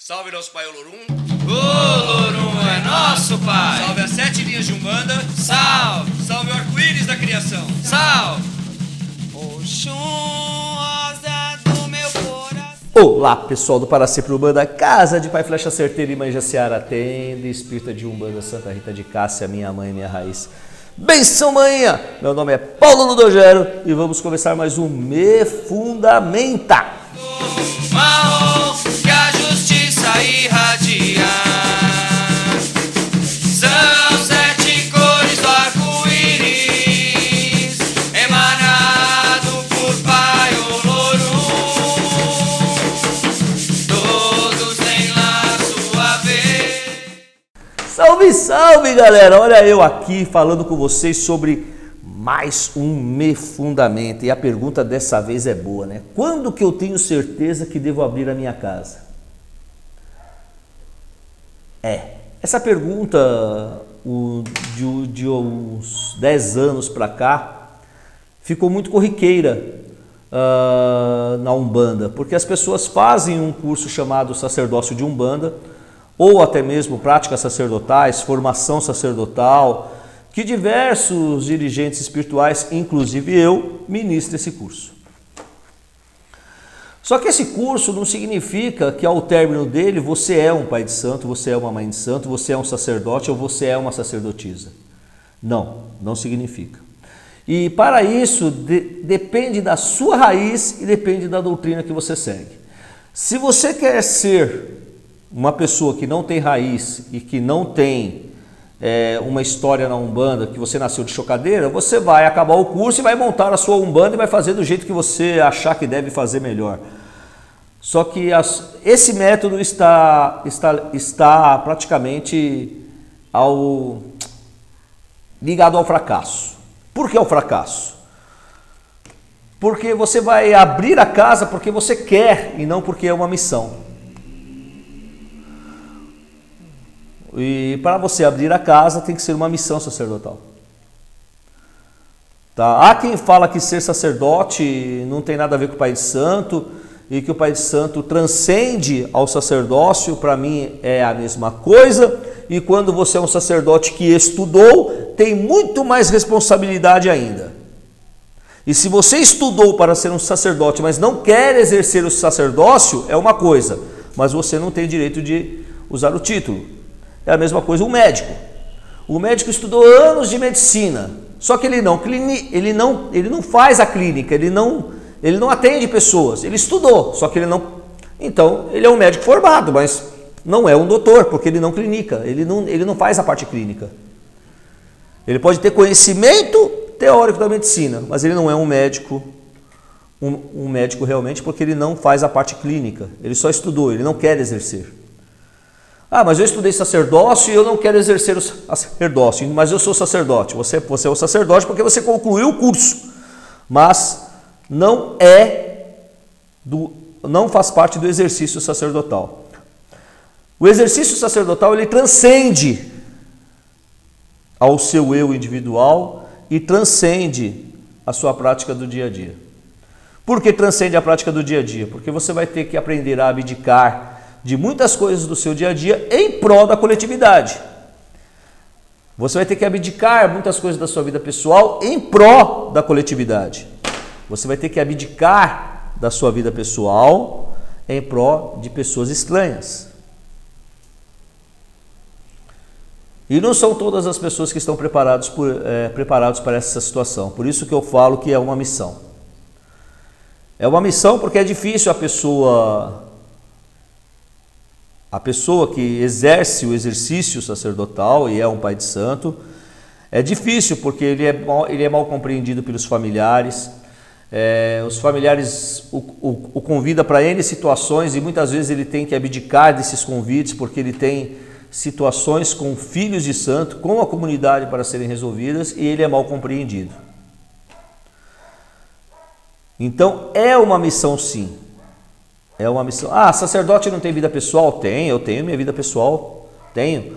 Salve nosso pai Olorum. Olorum é nosso pai. Salve as 7 linhas de Umbanda. Salve. Salve o arco-íris da criação. Salve. Olá pessoal do Paracipro Umbanda, Casa de Pai Flecha Certeira e Mãe Jaciara, tenda espírita de Umbanda, Santa Rita de Cássia, minha mãe, minha raiz. Benção, manhã! Meu nome é Paulo Ludogero e vamos começar mais um Me Fundamenta. Marrom, que a justiça irradia. São 7 cores do arco-íris, emanado por Pai Olorum. Todos têm lá sua vez. Salve, salve, galera! Olha eu aqui falando com vocês sobre mais um Me Fundamenta. E a pergunta dessa vez é boa, né? Quando que eu tenho certeza que devo abrir a minha casa? Essa pergunta de uns 10 anos para cá ficou muito corriqueira na Umbanda, porque as pessoas fazem um curso chamado Sacerdócio de Umbanda, ou até mesmo práticas sacerdotais, formação sacerdotal, que diversos dirigentes espirituais, inclusive eu, ministro esse curso. Só que esse curso não significa que ao término dele você é um pai de santo, você é uma mãe de santo, você é um sacerdote ou você é uma sacerdotisa. Não, não significa. E para isso depende da sua raiz e depende da doutrina que você segue. Se você quer ser uma pessoa que não tem raiz e que não tem uma história na Umbanda, que você nasceu de chocadeira, você vai acabar o curso e vai montar a sua Umbanda e vai fazer do jeito que você achar que deve fazer melhor. Só que esse método está praticamente ligado ao fracasso. Por que ao fracasso? Porque você vai abrir a casa porque você quer e não porque é uma missão. E para você abrir a casa tem que ser uma missão sacerdotal. Tá? Há quem fala que ser sacerdote não tem nada a ver com o Pai de Santo e que o Pai de Santo transcende ao sacerdócio. Para mim é a mesma coisa. E quando você é um sacerdote que estudou, tem muito mais responsabilidade ainda. E se você estudou para ser um sacerdote, mas não quer exercer o sacerdócio, é uma coisa. Mas você não tem direito de usar o título. É a mesma coisa um médico. O médico estudou anos de medicina, só que ele não faz a clínica, ele não atende pessoas. Ele estudou, só que ele não. Então, ele é um médico formado, mas não é um doutor, porque ele não clinica, ele não faz a parte clínica. Ele pode ter conhecimento teórico da medicina, mas ele não é um médico, um médico realmente, porque ele não faz a parte clínica. Ele só estudou, ele não quer exercer. Ah, mas eu estudei sacerdócio e eu não quero exercer o sacerdócio, mas eu sou sacerdote. Você é o sacerdote porque você concluiu o curso, mas não faz parte do exercício sacerdotal. O exercício sacerdotal, ele transcende ao seu eu individual e transcende a sua prática do dia a dia. Por que transcende a prática do dia a dia? Porque você vai ter que aprender a abdicar de muitas coisas do seu dia a dia em prol da coletividade. Você vai ter que abdicar muitas coisas da sua vida pessoal em prol da coletividade. Você vai ter que abdicar da sua vida pessoal em prol de pessoas estranhas. E não são todas as pessoas que estão preparados para essa situação. Por isso que eu falo que é uma missão. É uma missão porque é difícil a pessoa que exerce o exercício sacerdotal e é um pai de santo, é difícil porque ele é mal compreendido pelos familiares. Os familiares o convida para N situações e muitas vezes ele tem que abdicar desses convites porque ele tem situações com filhos de santo, com a comunidade para serem resolvidas e ele é mal compreendido. Então é uma missão sim. É uma missão. Ah, sacerdote não tem vida pessoal? Tem, eu tenho minha vida pessoal. Tenho.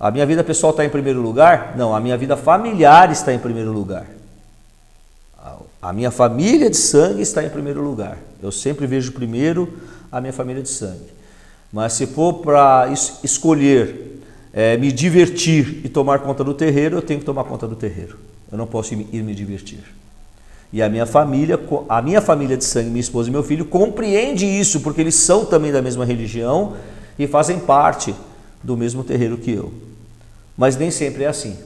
A minha vida pessoal está em primeiro lugar? Não, a minha vida familiar está em primeiro lugar. A minha família de sangue está em primeiro lugar. Eu sempre vejo primeiro a minha família de sangue. Mas se for para escolher me divertir e tomar conta do terreiro, eu tenho que tomar conta do terreiro. Eu não posso ir me divertir. E a minha família de sangue, minha esposa e meu filho, compreende isso, porque eles são também da mesma religião e fazem parte do mesmo terreiro que eu. Mas nem sempre é assim.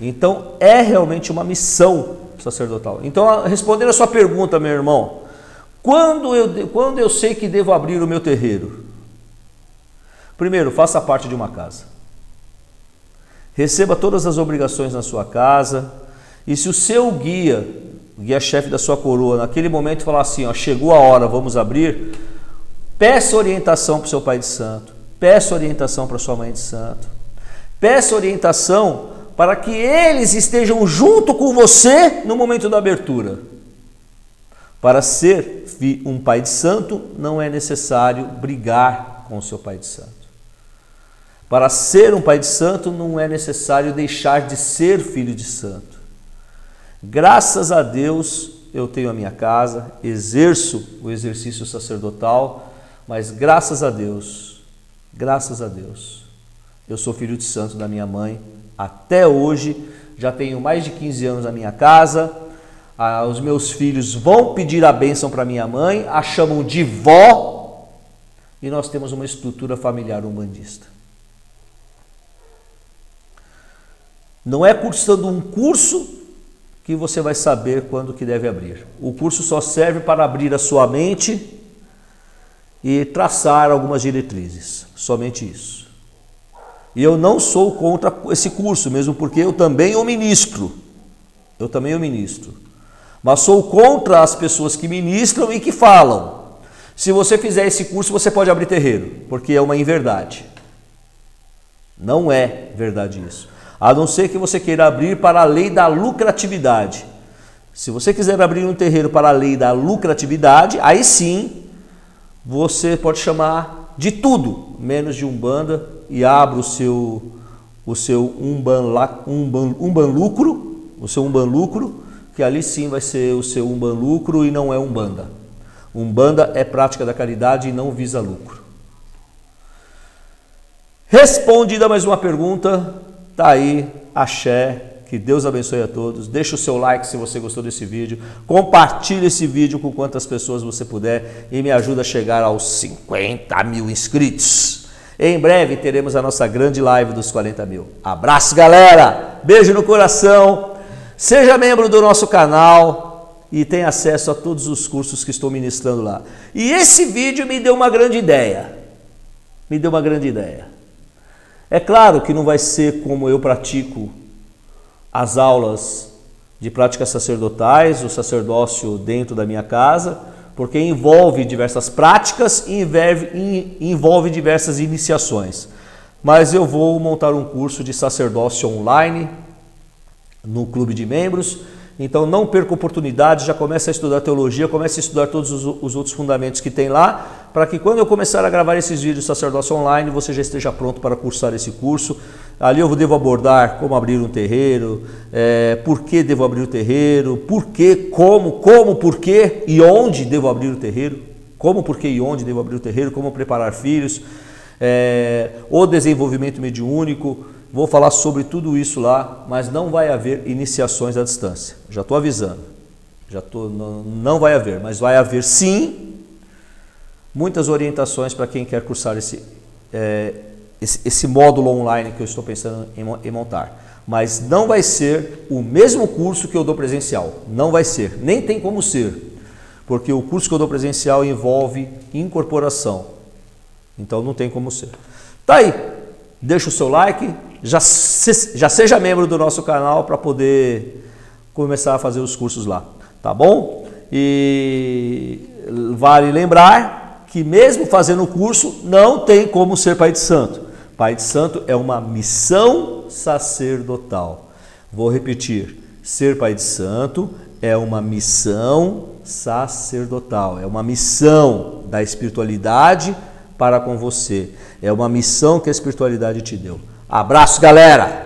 Então, é realmente uma missão sacerdotal. Então, respondendo a sua pergunta, meu irmão, quando eu sei que devo abrir o meu terreiro? Primeiro, faça parte de uma casa. Receba todas as obrigações na sua casa. E se o seu guia, guia-chefe da sua coroa, naquele momento falar assim, ó, chegou a hora, vamos abrir, peça orientação para o seu pai de santo, peça orientação para sua mãe de santo, peça orientação para que eles estejam junto com você no momento da abertura. Para ser um pai de santo, não é necessário brigar com o seu pai de santo. Para ser um pai de santo, não é necessário deixar de ser filho de santo. Graças a Deus, eu tenho a minha casa, exerço o exercício sacerdotal, mas graças a Deus, eu sou filho de santo da minha mãe. Até hoje, já tenho mais de 15 anos na minha casa, os meus filhos vão pedir a bênção para minha mãe, a chamam de vó, e nós temos uma estrutura familiar umbandista. Não é cursando um curso que você vai saber quando que deve abrir. O curso só serve para abrir a sua mente e traçar algumas diretrizes, somente isso. E eu não sou contra esse curso, mesmo porque eu também o ministro. Eu também o ministro. Mas sou contra as pessoas que ministram e que falam. Se você fizer esse curso, você pode abrir terreiro, porque é uma inverdade. Não é verdade isso. A não ser que você queira abrir para a lei da lucratividade. Se você quiser abrir um terreiro para a lei da lucratividade, aí sim você pode chamar de tudo, menos de umbanda, e abra o seu umban lucro, que ali sim vai ser o seu umban lucro e não é umbanda. Umbanda é prática da caridade e não visa lucro. Respondida mais uma pergunta, tá aí, axé, que Deus abençoe a todos. Deixa o seu like se você gostou desse vídeo, compartilha esse vídeo com quantas pessoas você puder e me ajuda a chegar aos 50 mil inscritos. Em breve teremos a nossa grande live dos 40 mil. Abraço, galera! Beijo no coração! Seja membro do nosso canal e tenha acesso a todos os cursos que estou ministrando lá. E esse vídeo me deu uma grande ideia. Me deu uma grande ideia. É claro que não vai ser como eu pratico as aulas de práticas sacerdotais, o sacerdócio dentro da minha casa, porque envolve diversas práticas e envolve diversas iniciações. Mas eu vou montar um curso de sacerdócio online no clube de membros, então não perca oportunidade, já comece a estudar teologia, comece a estudar todos os outros fundamentos que tem lá, para que quando eu começar a gravar esses vídeos de sacerdócio online, você já esteja pronto para cursar esse curso. Ali eu devo abordar como abrir um terreiro, por que devo abrir o terreiro, por que, por que e onde devo abrir o terreiro, como preparar filhos, o desenvolvimento mediúnico. Vou falar sobre tudo isso lá, mas não vai haver iniciações à distância. Já estou avisando, não vai haver, mas vai haver sim muitas orientações para quem quer cursar esse módulo online que eu estou pensando em montar. Mas não vai ser o mesmo curso que eu dou presencial. Não vai ser. Nem tem como ser. Porque o curso que eu dou presencial envolve incorporação. Então não tem como ser. Tá aí. Deixa o seu like. Já seja membro do nosso canal para poder começar a fazer os cursos lá. Tá bom? E vale lembrar que mesmo fazendo o curso, não tem como ser pai de santo. Pai de santo é uma missão sacerdotal. Vou repetir, ser pai de santo é uma missão sacerdotal, é uma missão da espiritualidade para com você, é uma missão que a espiritualidade te deu. Abraço, galera!